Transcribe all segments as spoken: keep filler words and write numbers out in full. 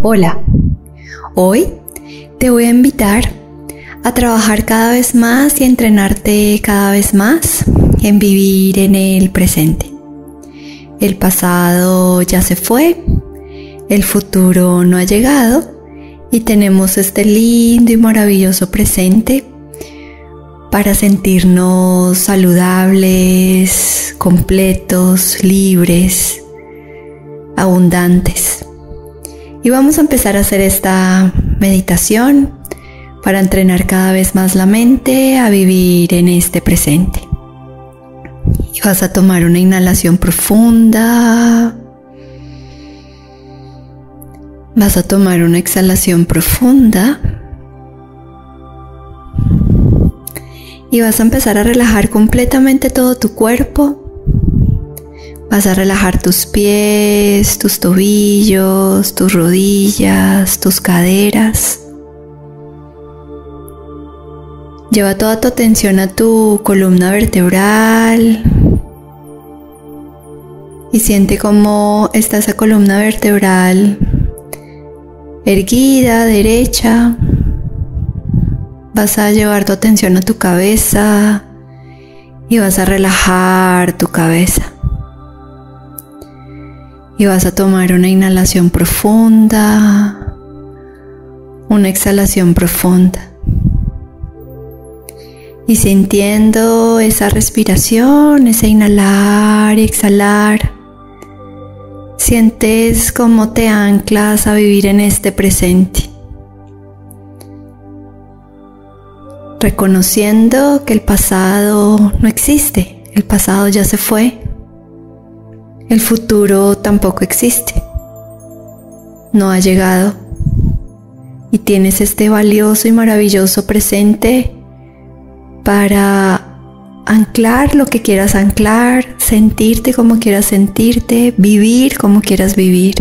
Hola, hoy te voy a invitar a trabajar cada vez más y a entrenarte cada vez más en vivir en el presente. El pasado ya se fue, el futuro no ha llegado y tenemos este lindo y maravilloso presente para sentirnos saludables, completos, libres, abundantes. Y vamos a empezar a hacer esta meditación para entrenar cada vez más la mente a vivir en este presente. Y vas a tomar una inhalación profunda. Vas a tomar una exhalación profunda. Y vas a empezar a relajar completamente todo tu cuerpo. Vas a relajar tus pies, tus tobillos, tus rodillas, tus caderas. Lleva toda tu atención a tu columna vertebral y siente cómo está esa columna vertebral erguida, derecha. Vas a llevar tu atención a tu cabeza y vas a relajar tu cabeza. Y vas a tomar una inhalación profunda, una exhalación profunda. Y sintiendo esa respiración, ese inhalar y exhalar, sientes cómo te anclas a vivir en este presente. Reconociendo que el pasado no existe, el pasado ya se fue. El futuro tampoco existe, no ha llegado y tienes este valioso y maravilloso presente para anclar lo que quieras anclar, sentirte como quieras sentirte, vivir como quieras vivir.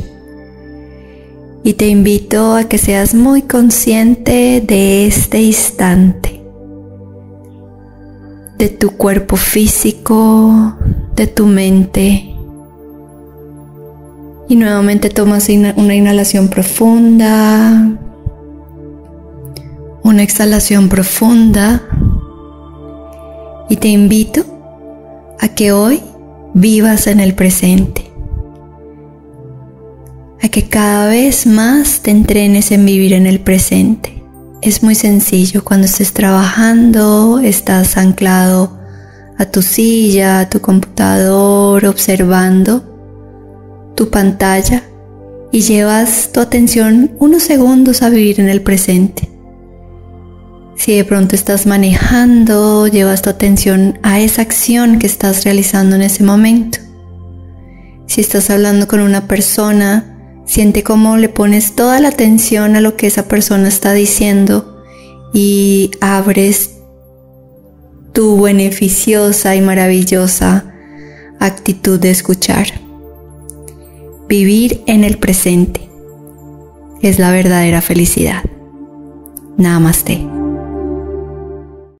Y te invito a que seas muy consciente de este instante, de tu cuerpo físico, de tu mente. Y nuevamente tomas una inhalación profunda, una exhalación profunda. Y te invito a que hoy vivas en el presente, a que cada vez más te entrenes en vivir en el presente. Es muy sencillo, cuando estés trabajando, estás anclado a tu silla, a tu computador, observando tu pantalla y llevas tu atención unos segundos a vivir en el presente. Si de pronto estás manejando, llevas tu atención a esa acción que estás realizando en ese momento. Si estás hablando con una persona, siente cómo le pones toda la atención a lo que esa persona está diciendo y abres tu beneficiosa y maravillosa actitud de escuchar. Vivir en el presente es la verdadera felicidad. Namaste.